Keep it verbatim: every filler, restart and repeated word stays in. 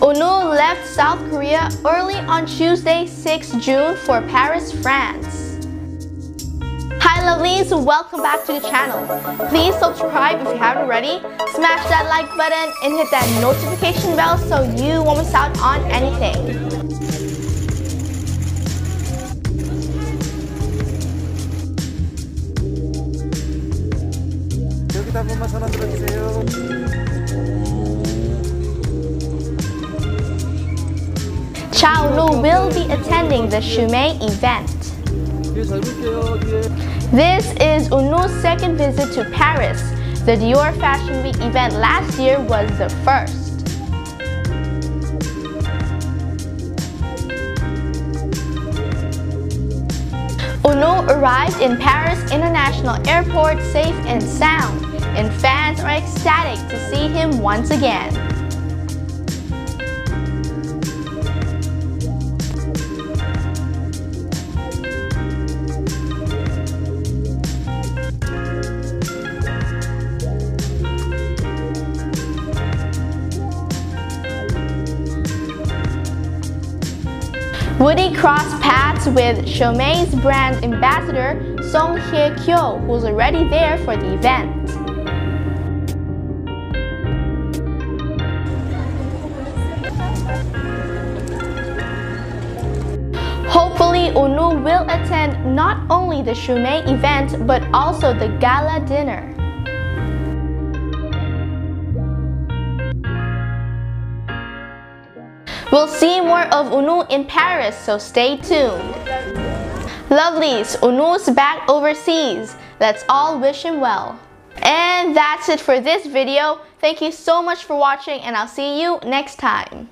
Eun-woo left South Korea early on Tuesday, the sixth of June for Paris, France. Hi lovelies, welcome back to the channel. Please subscribe if you haven't already, smash that like button and hit that notification bell so you won't miss out on anything. Cha Eun-woo will be attending the Chaumet event. This is Eun-woo's second visit to Paris. The Dior Fashion Week event last year was the first. Eun-woo arrived in Paris International Airport safe and sound, and fans are ecstatic to see him once again. Woody crossed paths with Chaumet's brand ambassador Song Hye Kyo, who's already there for the event. Hopefully, Eun-woo will attend not only the Chaumet event but also the gala dinner. We'll see more of Eun-woo in Paris, so stay tuned. Lovelies, Eun-woo's back overseas. Let's all wish him well. And that's it for this video. Thank you so much for watching and I'll see you next time.